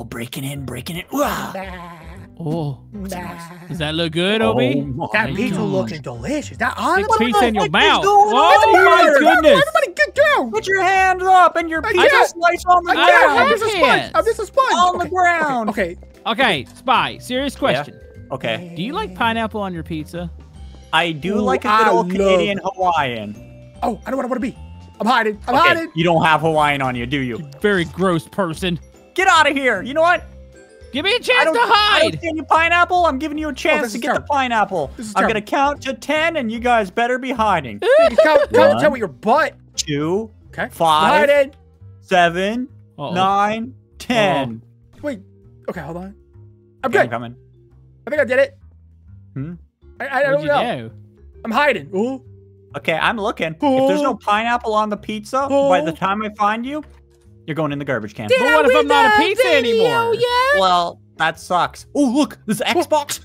Oh, breaking in. Oh, does that look good, Obi? That pizza looking delicious. That pizza in your mouth. Oh my goodness! Everybody, get down! Put your hand up and your pizza slice on the ground. I'm just a sponge. On the ground. Okay, Spy. Serious question. Okay. Do you like pineapple on your pizza? I do like a good old Canadian Hawaiian. Oh, I know what I want to be. I'm hiding. I'm hiding. You don't have Hawaiian on you, do you? You very gross person. Get out of here. You know what? Give me a chance to hide! I don't give you pineapple. I'm giving you a chance to get the pineapple. I'm going to count to 10, and you guys better be hiding. count to 10 with your butt. 2, 5, 7, 9, 10. Wait. Okay, hold on. I'm good. Coming. I think I did it. Hmm? I don't know. I'm hiding. Ooh. Okay, I'm looking. Ooh. If there's no pineapple on the pizza, by the time I find you, you're going in the garbage can. But what if I'm not a pizza anymore? Well, that sucks. Oh, look, this Xbox.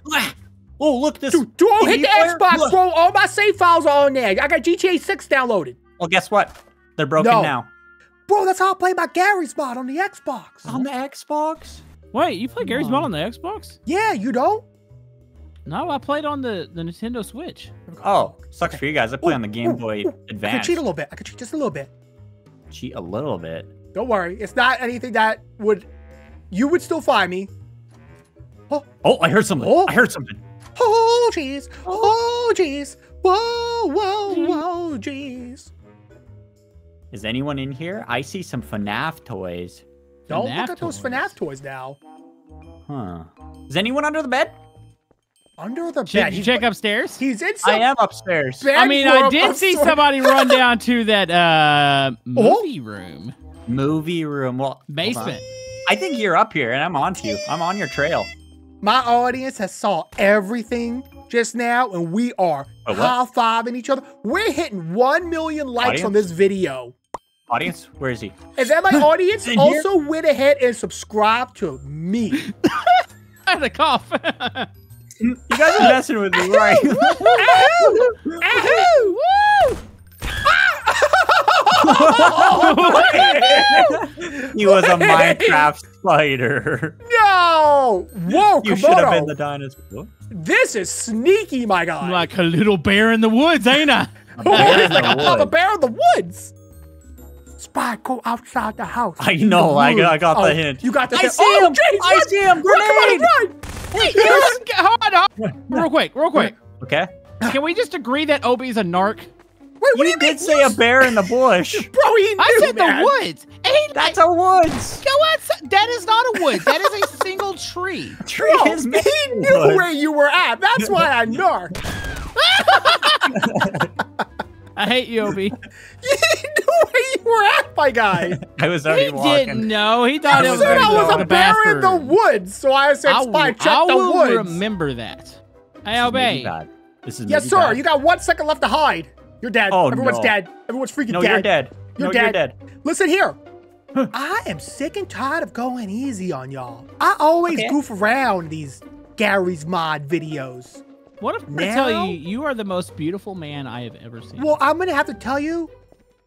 Oh, look, this. Dude, don't hit the Xbox, bro. All my save files are on there. I got GTA 6 downloaded. Well, guess what? They're broken now. Bro, that's how I play my Garry's Mod on the Xbox. On the Xbox? Wait, you play Garry's Mod on the Xbox? Yeah, you don't? No, I played on the Nintendo Switch. Oh, sucks for you guys. I play on the Game Boy Advance. I could cheat a little bit. I could cheat just a little bit. Cheat a little bit? Don't worry, it's not anything that would. You would still find me. Oh, I heard something. I heard something. Oh, jeez. Oh, jeez. Whoa, whoa, whoa, jeez. Is anyone in here? I see some FNAF toys. Don't look at those FNAF toys now. Huh. Is anyone under the bed? Under the bed. Did you check upstairs? He's in some. I am upstairs. I mean, I did see somebody run down to that movie room. Movie room. Well, basement. I think you're up here, and I'm on to you. I'm on your trail. My audience has saw everything just now, and we are high-fiving each other. We're hitting 1 million likes on this video. Audience? Where is he? Is that my audience? Also went ahead and subscribed to me. I had a cough. You guys are messing with me, right? Woo! He was a Minecraft spider. No! Whoa, you should have been the dinosaur. This is sneaky, my guy. I'm like a little bear in the woods, ain't I? It's like a Papa Bear in the woods. Spy, go outside the house. I know. I got the hint. You got the hint. I see him. Geez, I see him. Hold on. Real quick. Okay. Can we just agree that Obi's a narc? Wait, you did say a bear in the bush. Bro, he knew, I said the woods. That's a woods. Go outside. That is not a woods. That is a single tree. Bro, is he knew where you were at. That's why I narked. I hate you, Obi. You knew where you were at, my guy. I was already walking. He didn't know. He thought it was going to go in the bathroom. I said I was a bear in the woods, so I said, Spy, check the woods. I will remember that. Hey, Obi. Yes, sir. You got 1 second left to hide. You're dead. Oh, everyone's dead. Everyone's freaking dead. You're dead. You're dead. Listen here. I am sick and tired of going easy on y'all. I always goof around these Garry's Mod videos. What if I tell you, you are the most beautiful man I have ever seen? Well, I'm going to have to tell you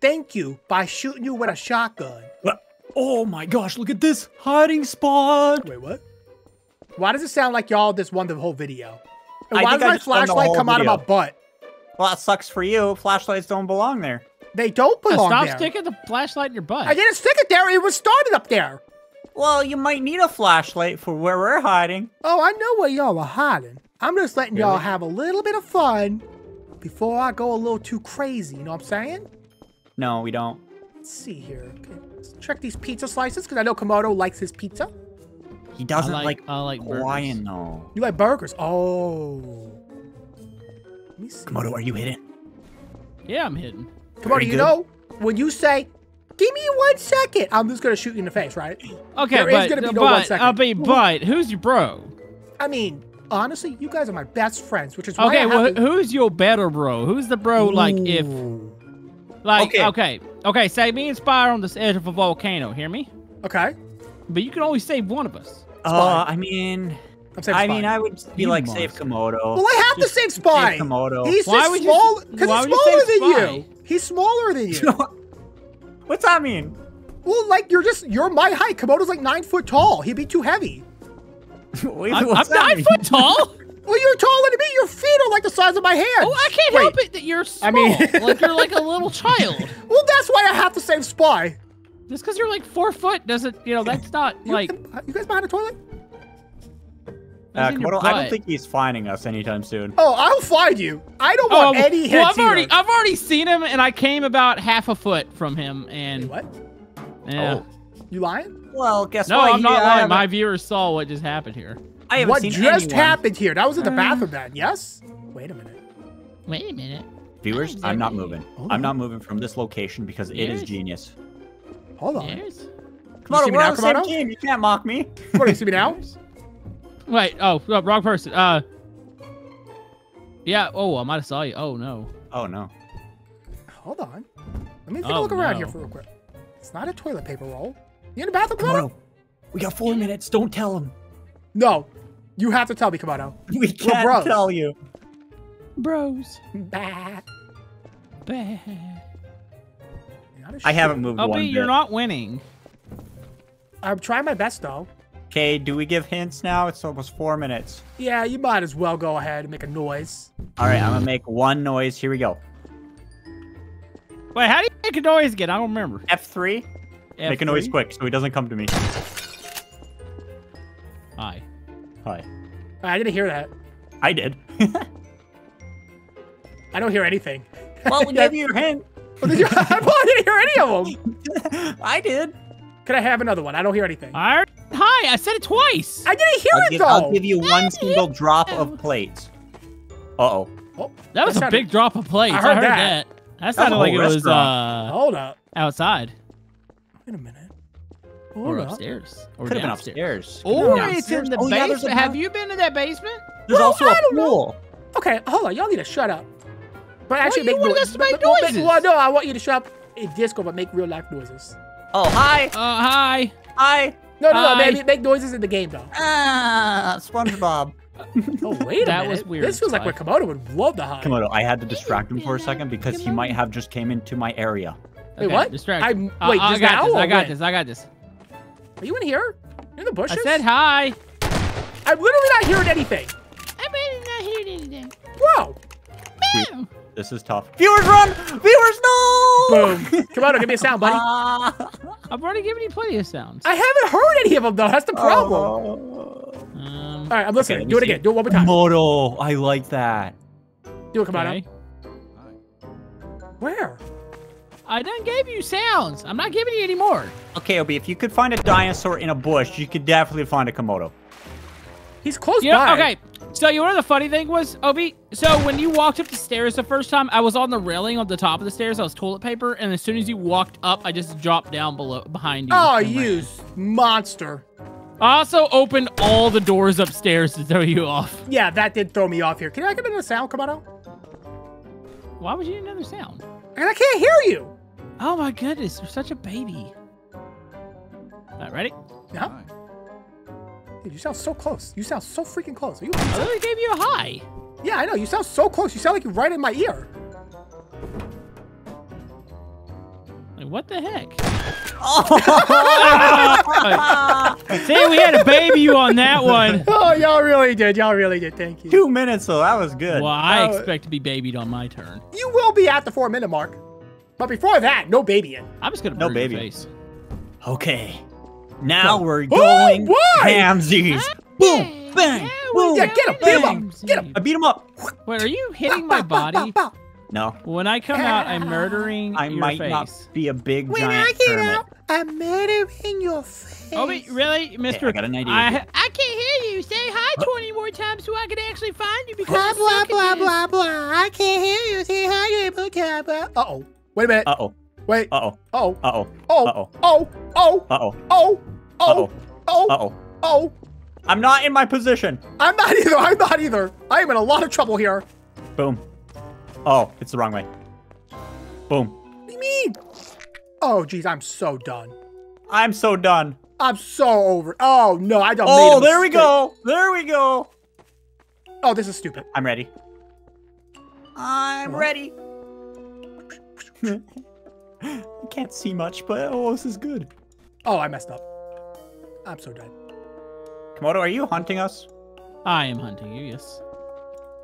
thank you by shooting you with a shotgun. Oh, my gosh. Look at this hiding spot. Wait, what? Why does it sound like y'all just won the whole video? And why does my flashlight come out of my butt? Well, that sucks for you. Flashlights don't belong there. They don't belong there. Stop sticking the flashlight in your butt. I didn't stick it there. It was started up there. Well, you might need a flashlight for where we're hiding. Oh, I know where y'all are hiding. I'm just letting y'all have a little bit of fun before I go a little too crazy. You know what I'm saying? No, we don't. Let's see here. Okay. Let's check these pizza slices because I know Komodo likes his pizza. He doesn't I like Hawaiian, though. You like burgers? Oh. Komodo, are you hidden? Yeah, I'm hidden. Komodo, you know, when you say, give me 1 second, I'm just going to shoot you in the face, right? Okay, there is going to be no 1 second. But who's your bro? I mean, honestly, you guys are my best friends, which is why I have to... who's your better bro? Who's the bro, like, if... Like, okay, say me and Spy are on this edge of a volcano, hear me? Okay. But you can only save one of us. I mean... I mean, I would be like, save Komodo. Well, I have to save Spy. Save Komodo. He's just small. Because he's smaller than you. He's smaller than you. What's that mean? Well, like, you're my height. Komodo's like 9 foot tall. He'd be too heavy. Wait, I'm 9 foot tall? Well, you're taller than me. Your feet are like the size of my hand. Oh, I can't help it that you're small. I mean, like you're like a little child. Well, that's why I have to save Spy. Just because you're like 4 foot doesn't, you know, that's not like. You guys behind a toilet? Komodo, I don't think he's finding us anytime soon. Oh, I'll find you. I don't want any hits. Well, I've already seen him, and I came about half a foot from him, and wait, what? Yeah. Oh. You lying? Well, guess what? No, I'm not lying. My viewers saw what just happened here. I haven't seen anyone. What just happened here? That was in the bathroom, then. Yes. Wait a minute. Wait a minute. Viewers, I'm not moving. Oh. I'm not moving from this location because it is genius. Hold on. Komodo, we're on the same team. You can't mock me. What, you see me now? Wait, oh, no, wrong person. Yeah, oh, I might have saw you. Oh, no. Oh, no. Hold on. Let me take a look around here for real quick. It's not a toilet paper roll. You in the bathroom, Komodo? We got 4 minutes. Don't tell him. No. You have to tell me, Komodo. We can't tell you. Bros. Bah. Bah. I haven't moved one bit. You're not winning. I'm trying my best, though. Okay, do we give hints now? It's almost 4 minutes. Yeah, you might as well go ahead and make a noise. All right, I'm going to make one noise. Here we go. Wait, how do you make a noise again? I don't remember. F3. Make a noise quick so he doesn't come to me. Hi. Hi. I didn't hear that. I did. I don't hear anything. Well, we gave you your hint. Well, I didn't hear any of them. I did. Could I have another one? I don't hear anything. Hi, I said it twice. I didn't hear it, though. I'll give you one single drop of plates. Uh-oh. Oh, that was a big drop of plates. I heard that. That sounded like it was hold up. Outside. Wait a minute. Or upstairs. Or downstairs. Or it's in the basement. Have you been to that basement? There's also a pool. Okay, hold on. Y'all need to shut up. But actually, make noises. Well, no, I want you to shut up in disco, but make real life noises. Oh, hi. Hi. Hi. No, no, no, baby, make noises in the game, though. Ah, SpongeBob. Oh, wait a minute. That was weird. This feels like where Komodo would love to hide. Komodo, I had to distract him for a second because he might have just came into my area. Okay, wait, what? Distract. Wait, I got this. I got this. Are you in here? You're in the bushes? I said hi. I'm literally not hearing anything. I'm really not hearing anything. Whoa. Boom. This is tough. Viewers, run! Viewers, no! Boom. Komodo, give me a sound, buddy. I've already given you plenty of sounds. I haven't heard any of them, though. That's the problem. All right, I'm listening. Okay, do it again. Do it one more time. Komodo, I like that. Do it, Komodo. Okay. Where? I done gave you sounds. I'm not giving you any more. Okay, Obi, if you could find a dinosaur in a bush, you could definitely find a Komodo. He's close by. Okay. So, you know what the funny thing was, Obi? So, when you walked up the stairs the first time, I was on the railing on the top of the stairs. I was toilet paper, and as soon as you walked up, I just dropped down behind you. Oh, you monster. I also opened all the doors upstairs to throw you off. Yeah, that did throw me off here. Can I get another sound, Komodo? Why would you need another sound? And I can't hear you. Oh, my goodness. You're such a baby. All right, ready? Yeah. Dude, you sound so close. You sound so freaking close. Are you? I literally gave you a high. Yeah, I know. You sound so close. You sound like you're right in my ear. Like, what the heck? Oh! See, we had to baby you on that one. Oh, y'all really did. Y'all really did. Thank you. 2 minutes, though. That was good. Well, I expect to be babied on my turn. You will be at the 4-minute mark. But before that, no babying. I'm just going to baby your face. Okay. Now we're going hamsies. Boom, bang, boom. Yeah, get him, beat him up. Get him. I beat him up. Wait, are you hitting my body? No. When I come out, I'm murdering your face. I might not be a big giant When I get out, I'm murdering your face. Oh, wait, really? Mister, I got an idea. I can't hear you. Say hi 20 more times so I can actually find you. Because blah, blah, blah, blah, blah. I can't hear you. Say hi. Uh-oh. Wait a minute. Uh-oh. Wait. Uh-oh. Uh-oh. Uh-oh. Uh-oh. Oh. Oh. Uh-oh. Oh. Oh. Oh. Uh-oh. Oh. I'm not in my position. I'm not either. I'm not either. I am in a lot of trouble here. Boom. Oh, it's the wrong way. Boom. What do you mean? Oh, geez. I'm so done. I'm so done. I'm so over. Oh, no. I don't. Oh, there we go. There we go. Oh, this is stupid. I'm ready. I'm ready. I can't see much, but oh, this is good. Oh, I messed up. I'm so dead. Komodo, are you hunting us? I am hunting you, yes.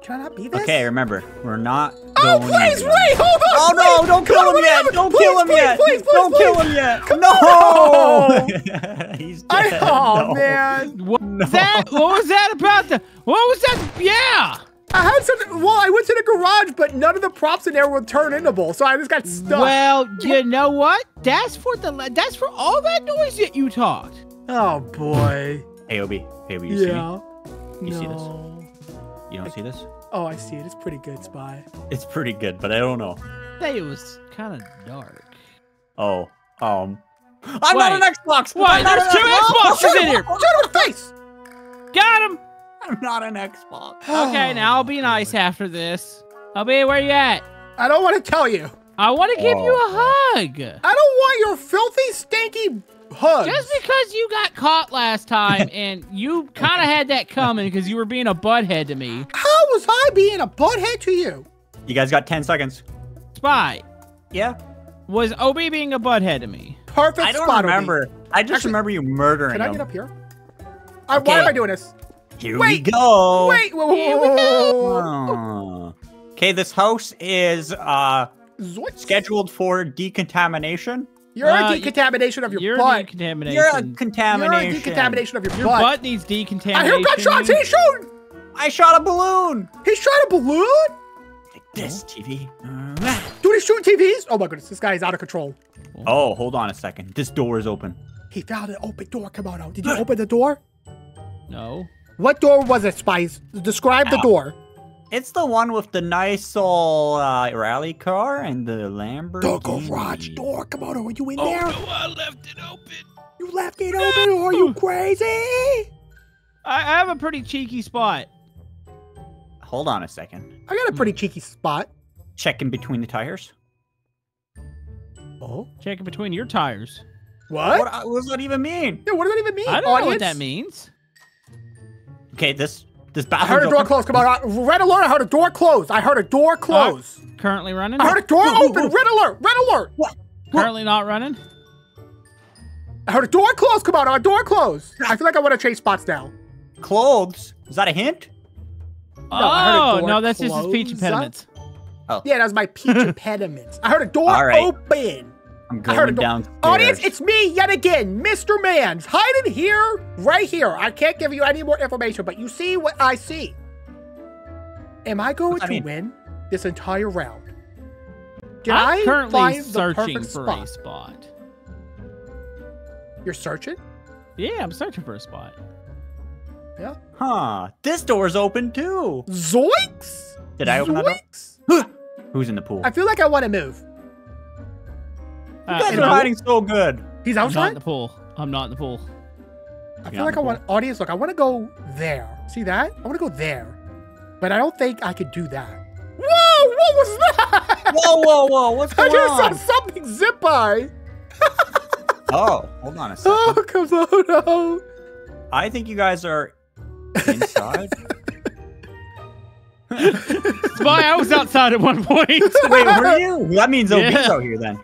Can I not be this? Okay, remember, we're not going anywhere. Wait, hold on! Oh, no, don't kill him yet! Don't kill him yet! Don't kill him yet! No! He's dead. Oh, man. What was that? What was that about the... What was that? Yeah! I had something... Well, I went to the garage, but none of the props in there were turnable, so I just got stuck. Well, you know what? That's for the... That's for all that noise that you talked. Oh, boy. Hey, Obi. Hey, Obi, you see me? You see this? You don't see this? Oh, I see it. It's pretty good, Spy. It's pretty good, but I don't know. I think it was kind of dark. Oh, I'm not an Xbox! Why? There's two Xboxes in here! Shut her face! Got him! I'm not an Xbox. Okay, now I'll be nice after this. Obi, where you at? I don't want to tell you. I want to give you a hug. I don't want your filthy, stinky hugs. Just because you got caught last time and you kind of had that coming because you were being a butthead to me. How was I being a butthead to you? You guys got 10 seconds. Spy. Yeah? Was Obi being a butthead to me? Perfect. I don't remember. Obi. I just remember you murdering him. Can I get up here? Okay. Why am I doing this? Here we go. Wait. Whoa, here we go. Okay, this house is scheduled for decontamination. You're a decontamination of your butt. You're a contamination. You're a decontamination of your butt. Your butt needs decontamination. I hear gunshots. He's shooting. I shot a balloon. He shot a balloon? Like this, TV. Dude, he's shooting TVs? Oh, my goodness. This guy is out of control. Oh, hold on a second. This door is open. He found an open door. Come on out. Did you open the door? No. What door was it, Spice? Describe the door. It's the one with the nice old rally car and the Lamborghini. The garage door. Come on, are you in there? No, I left it open. You left it open? Are you crazy? I have a pretty cheeky spot. Hold on a second. I got a pretty cheeky spot. Checking between the tires. Oh? Checking between your tires. What does that even mean? Yeah, what does that even mean? I don't know what that means. Okay, this bathroom. I heard a door close. Come on, red alert! I heard a door close. I heard a door close. Currently running. I heard a door open. Red alert! Red alert! What? Currently not running. I heard a door close. Come on, a door close. I feel like I want to chase spots down. Clothes? Is that a hint? No, I heard a door that's close. Just his peach impediments. Oh. Yeah, that was my peach impediments. I heard a door open. I'm going down. Audience, it's me yet again, Mr. Mans, hiding here, right here. I can't give you any more information, but you see what I see. Am I going to win this entire round? Did I currently searching for a spot? You're searching? Yeah, I'm searching for a spot. Yeah. Huh. This door's open too. Zoinks! Did I open that? Who's in the pool? I feel like I want to move. You guys are hiding so good. He's outside? I'm not in the pool. I'm not in the pool. I feel like I want... Audience, look, I want to go there. See that? I want to go there. But I don't think I could do that. Whoa! What was that? Whoa, whoa, whoa. What's going on? I just saw something zip by. Hold on a second. Oh, Komodo. I think you guys are inside. Spy, I was outside at one point. Wait, were you? That means Obi's out here then.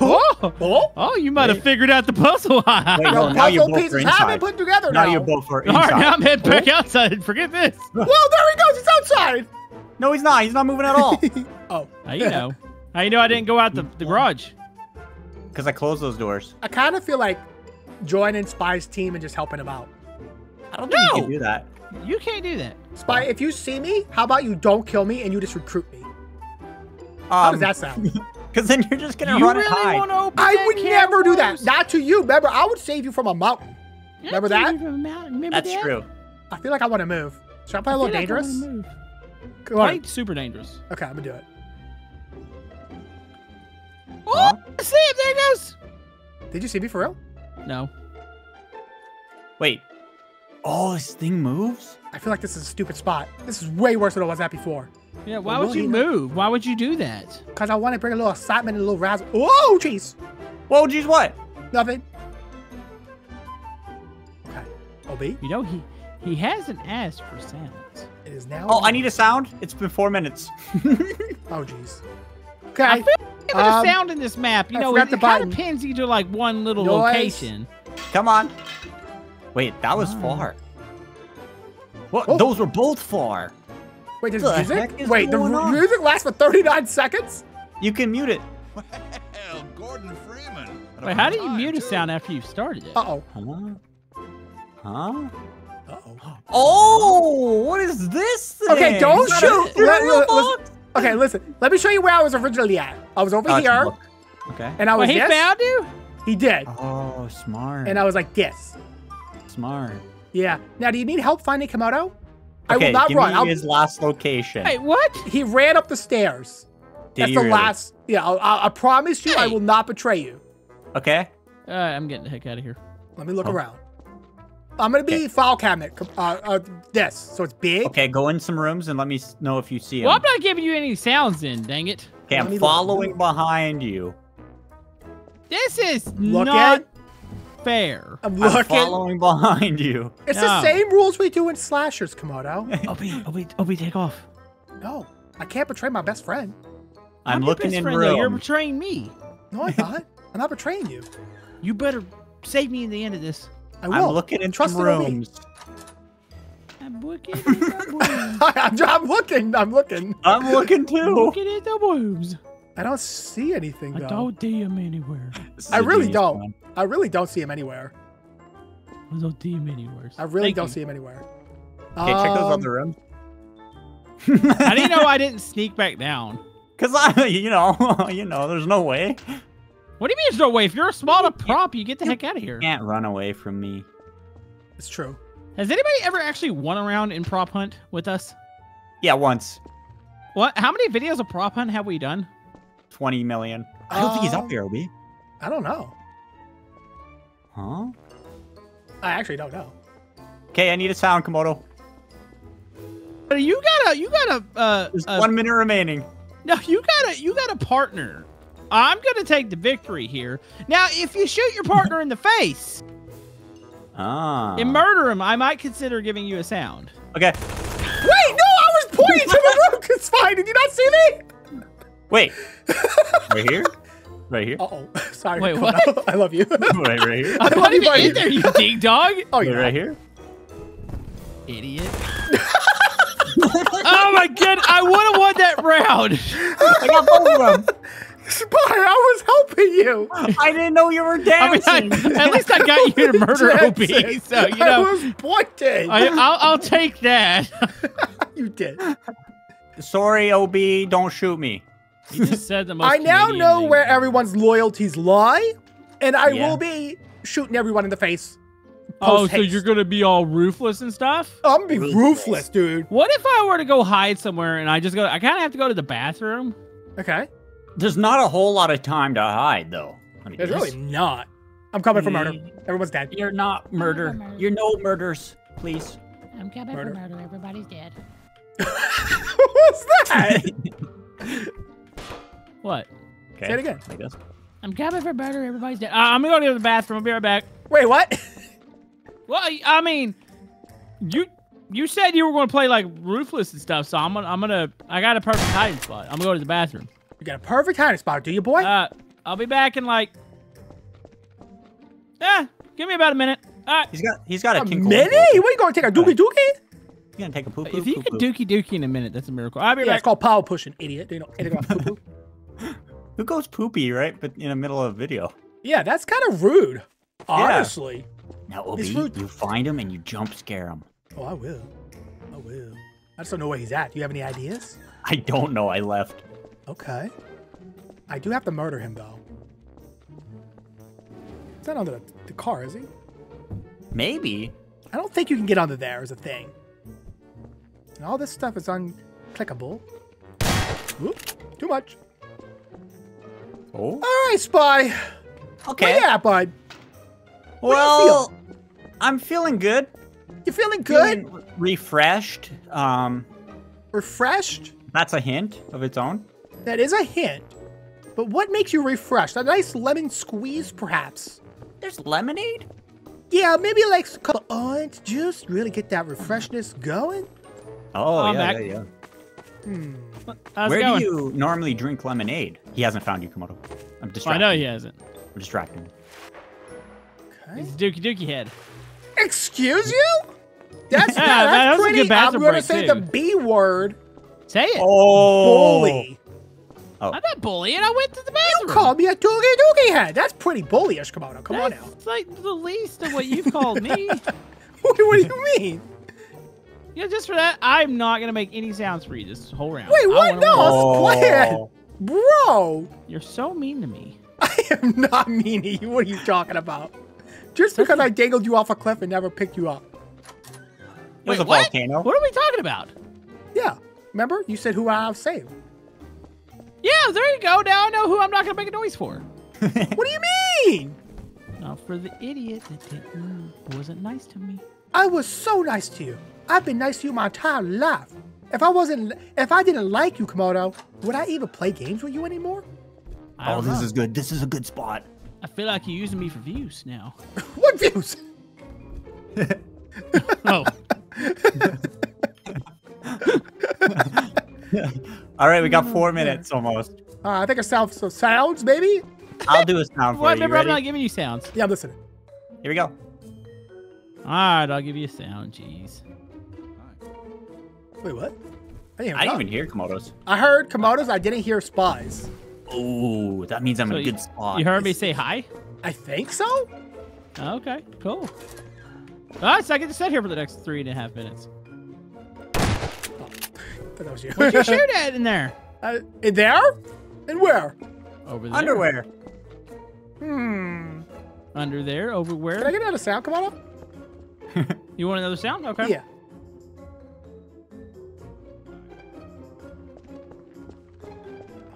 Oh, you might have figured out the puzzle. Wait, no, now puzzle pieces haven't been put together now. Now you both are inside. All right, now I'm heading back outside. Forget this. Well, there he goes. He's outside. No, he's not. He's not moving at all. How you know? How you know I didn't go out the garage? Because I closed those doors. I kind of feel like joining Spy's team and just helping him out. I don't think you can do that. You can't do that. Spy, if you see me, how about you don't kill me and you just recruit me? How does that sound? Because then you're just gonna run and hide. I would never do that. Not to you, remember? I would save you from a mountain. Remember that? That's true. I feel like I want to move. Should I play a little dangerous? Play super dangerous. Okay, I'm gonna do it. Oh, see him! There it goes. Did you see me for real? No. Wait. Oh, this thing moves. I feel like this is a stupid spot. This is way worse than it was at before. Yeah, why would you move? Why would you do that? Because I want to bring a little excitement and a little razzle. Oh, jeez. Whoa, jeez, what? Nothing. Okay. Obi? You know, he hasn't asked for sounds. It is now. Oh, I need a sound? It's been 4 minutes. Oh, jeez. Okay. I feel Look at the sound in this map. You know, it kind of pins you to like one little location. Come on. Wait, that was far. What? Oh. Those were both far. Wait, there's music? Wait, the music lasts for 39 seconds? You can mute it. Well, Gordon Freeman. Wait, how do you mute a sound after you've started it? Uh-oh. Huh? Uh-oh. Oh, what is this thing? Okay, don't shoot. Okay, listen. Let me show you where I was originally at. I was over here. Look. Okay. And I was he found you? He did. Oh, smart. And I was like, yes. Smart. Yeah. Now, do you need help finding Komodo? Okay, I will not run. I'll give you his last location. Wait, what? He ran up the stairs. That's the last. Yeah, I promise you, I will not betray you. Okay. All right, I'm getting the heck out of here. Let me look around. I'm gonna be file cabinet. This, so it's big. Okay, go in some rooms and let me know if you see him. Well, I'm not giving you any sounds in, dang it. Okay, I'm following behind you. This is not fair. I'm following behind you. It's the same rules we do in slashers, Komodo. Obi, take off. No, I can't betray my best friend. I'm looking in room. You're betraying me. No, I'm not. I'm not betraying you. You better save me in the end of this. I will. I'm looking in rooms. I'm looking too. Looking in the rooms. I don't see anything, though. I don't see him anywhere. I really don't. I really don't see him anywhere. I don't see him anywhere. I really don't see him anywhere. Okay, check those other rooms. How do you know I didn't sneak back down? Because you know, there's no way. What do you mean there's no way? If you're a smaller prop, you get the heck out of here. You can't run away from me. It's true. Has anybody ever actually won around in prop hunt with us? Yeah, once. What? How many videos of prop hunt have we done? 20 million. I don't think he's up here, Obi. I don't know. Huh? I actually don't know. Okay, I need a sound, Komodo. You gotta. There's 1 minute remaining. No, you gotta partner. I'm gonna take the victory here. Now, if you shoot your partner in the face and murder him, I might consider giving you a sound. Okay. Wait, no, I was pointing to the room. It's fine. Did you not see me? Wait. Right here? Right here? Uh-oh. Sorry. Wait, what? I love you. Wait, right here? I'm not even in there, you ding dog. Oh, you're right here? Idiot. Oh, my God. I would have won that round. I got both of them. Spy, I was helping you. I didn't know you were dancing. I mean, at least I got you to murder Obi. So you know, I was pointing. I'll take that. You did. Sorry, Obi. Don't shoot me. You just said the most. I now know where everyone's loyalties lie, and I will be shooting everyone in the face. Oh, so you're gonna be all ruthless and stuff? I'm gonna be ruthless, dude. What if I were to go hide somewhere and I just go? I kind of have to go to the bathroom. Okay. There's not a whole lot of time to hide, though. I mean, there's really not. I'm coming for murder. Everyone's dead. You're not murder. You're no murders, please. I'm coming for murder. Everybody's dead. What's that? What? Okay. Say it again. I guess. I'm coming for murder. Everybody's dead. I'm going to go to the bathroom. I'll be right back. Wait, what? Well, I mean, you said you were going to play like ruthless and stuff, so I got a perfect hiding spot. I'm going to go to the bathroom. You got a perfect hiding spot, do you, boy? I'll be back in like... give me about a minute. All right. He's got a kinkle. A minute? What, you going to take a dookie-dookie? You going to take a poo-poo? If you can dookie-dookie in a minute, that's a miracle. I'll be back. It's called power pushing, idiot. Do you know anything about poo-poo? Who goes poopy, right? But in the middle of a video. Yeah, that's kind of rude. Honestly. Yeah. Now, Obi, you find him and you jump scare him. Oh, I will. I will. I just don't know where he's at. Do you have any ideas? I don't know. I left. Okay. I do have to murder him, though. He's not under the car, is he? Maybe. I don't think you can get under there as a thing. And all this stuff is unclickable. Oop, too much. Oh. All right, Spy. Okay. Well, yeah, bud. Well, I'm feeling good. You're feeling good? Feeling refreshed. Refreshed? That's a hint of its own. That is a hint. But what makes you refreshed? A nice lemon squeeze, perhaps. There's lemonade? Yeah, maybe like a cup of orange juice. Really get that refreshness going. Oh, yeah, yeah, yeah. How's Where do you normally drink lemonade? He hasn't found you, Komodo. I'm distracted. Oh, I know he hasn't. I'm distracted. Okay. It's Dookie Dookie Head. Excuse you? That's, yeah, that's pretty. I'm going to say the B word. Say it. Oh. Bully. Oh. I'm not bullying. I went to the bathroom. You called me a Dookie Dookie Head. That's pretty bullyish, Komodo. Come on now. It's like the least of what you've called me. What do you mean? Yeah, just for that, I'm not going to make any sounds for you this whole round. Wait, what? No, I was playing. Bro. You're so mean to me. I am not mean to you. What are you talking about? Just because I dangled you off a cliff and never picked you up. It was a volcano. What are we talking about? Yeah. Remember? You said who I've saved. Yeah, there you go. Now I know who I'm not going to make a noise for. What do you mean? Not for the idiot that didn't, wasn't nice to me. I was so nice to you. I've been nice to you my entire life. If I didn't like you, Komodo, would I even play games with you anymore? Oh, this is good. This is a good spot. I feel like you're using me for views now. What views? Oh. All right, we got 4 minutes almost. I think a sound, so sounds, baby. I'll do a sound for you. Remember, I'm not giving you sounds. Yeah, I'm listening. Here we go. All right, I'll give you a sound. Jeez. Wait, what? I didn't even hear Komodos. I heard Komodos. I didn't hear spies. Oh, that means I'm in a good spot. You heard me say hi? I think so. Okay, cool. All right, so I get to sit here for the next 3.5 minutes. Oh, that was you. What'd you shoot at in there? In there? And where? Over there. Underwear. Hmm. Under there, over where? Can I get another sound, Komodo? You want another sound? Okay. Yeah.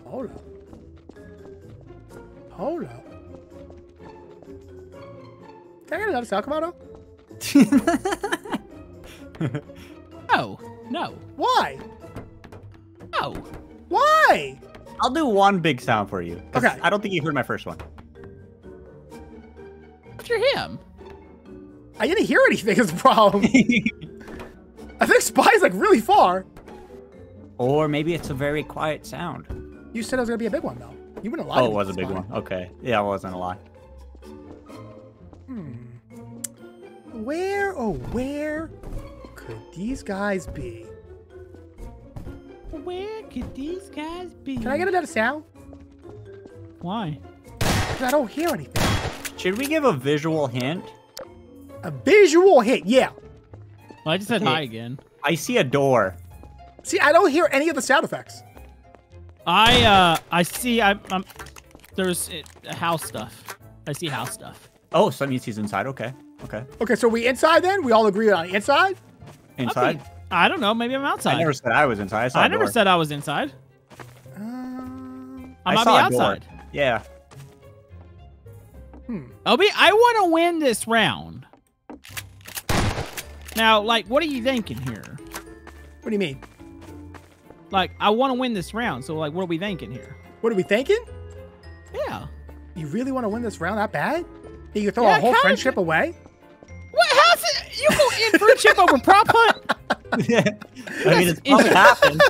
Hold up. Hold up. Can I get another sound, Komodo? No. No. Why? No. Why? I'll do one big sound for you. Okay. I don't think you heard my first one. After him. I didn't hear anything is the problem. I think Spy's like really far. Or maybe it's a very quiet sound. You said it was going to be a big one, though. You wouldn't lie. Oh, it was a big one. Okay. Yeah, it wasn't a lie. Hmm. Where, oh, where could these guys be? Where could these guys be? Can I get another sound? Why? Because I don't hear anything. Should we give a visual hint? A visual hint, yeah. Well, I just said hi again. I see a door. See, I don't hear any of the sound effects. I see. I'm there's house stuff. I see house stuff. Oh, so that means he's inside. Okay. Okay. Okay. So we inside then? We all agree on inside. Inside. Okay. I don't know. Maybe I'm outside. I never said I was inside. I never said I was inside. I might be outside. Door. Yeah. Hmm. Obi, I want to win this round. Now, like, what are you thinking here? What do you mean? Like, I want to win this round, so, like, what are we thinking here? What are we thinking? Yeah. You really want to win this round that bad? You can throw a whole friendship away? What? How's it? You go in friendship over prop hunt? Yeah. I mean, it's probably happened.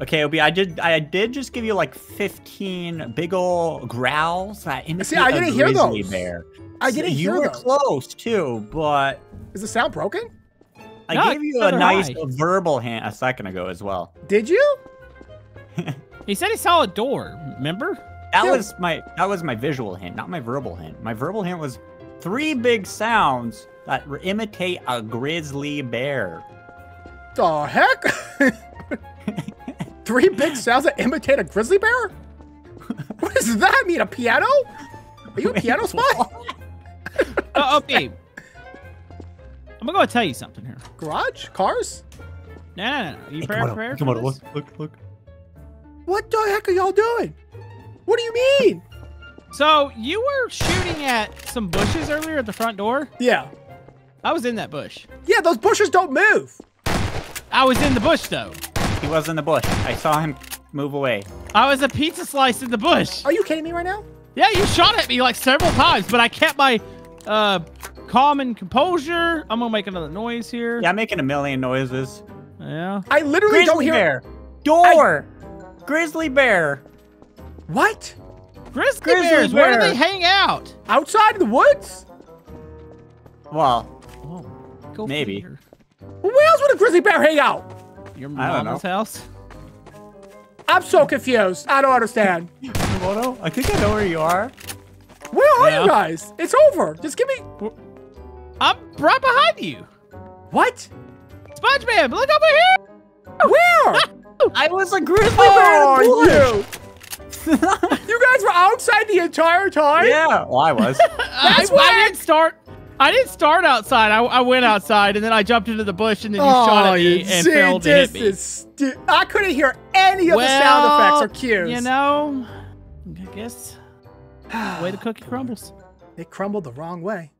Okay, Obi, I did just give you, like, 15 big ol' growls that indicate a grizzly bear. See, I didn't hear those. I didn't hear those. You were close, too, but... Is the sound broken? I gave you a nice verbal hint a second ago as well. Did you? He said he saw a door. Remember? That was my visual hint, not my verbal hint. My verbal hint was 3 big sounds that imitate a grizzly bear. The heck? 3 big sounds that imitate a grizzly bear? What does that mean? A piano? Are you a piano spot? Okay. I'm going to tell you something here. Garage? Cars? No. You prepare? Come on, look. What the heck are y'all doing? What do you mean? So, you were shooting at some bushes earlier at the front door? Yeah. I was in that bush. Yeah, those bushes don't move. I was in the bush, though. He was in the bush. I saw him move away. I was a pizza slice in the bush. Are you kidding me right now? Yeah, you shot at me like several times, but I kept my... calm and composure. I'm gonna make another noise here. Yeah, I'm making a million noises. Yeah. I literally Grizzly bear. What? Grizzly bears. Where do they hang out? Outside the woods? Well, maybe. Figure. Where else would a grizzly bear hang out? Your mom's house? I'm so confused. I don't understand. Komodo, I think I know where you are. Where are you guys? It's over. Just give me. I'm right behind you. What? SpongeBob, look over here. Where? I was a grizzly bear. You guys were outside the entire time? Yeah. Well, I was. That's why I didn't start. I didn't start outside. I went outside, and then I jumped into the bush, and then you shot at me and failed and hit me. I couldn't hear any of the sound effects or cues. You know, I guess the way the cookie crumbles. It crumbled the wrong way.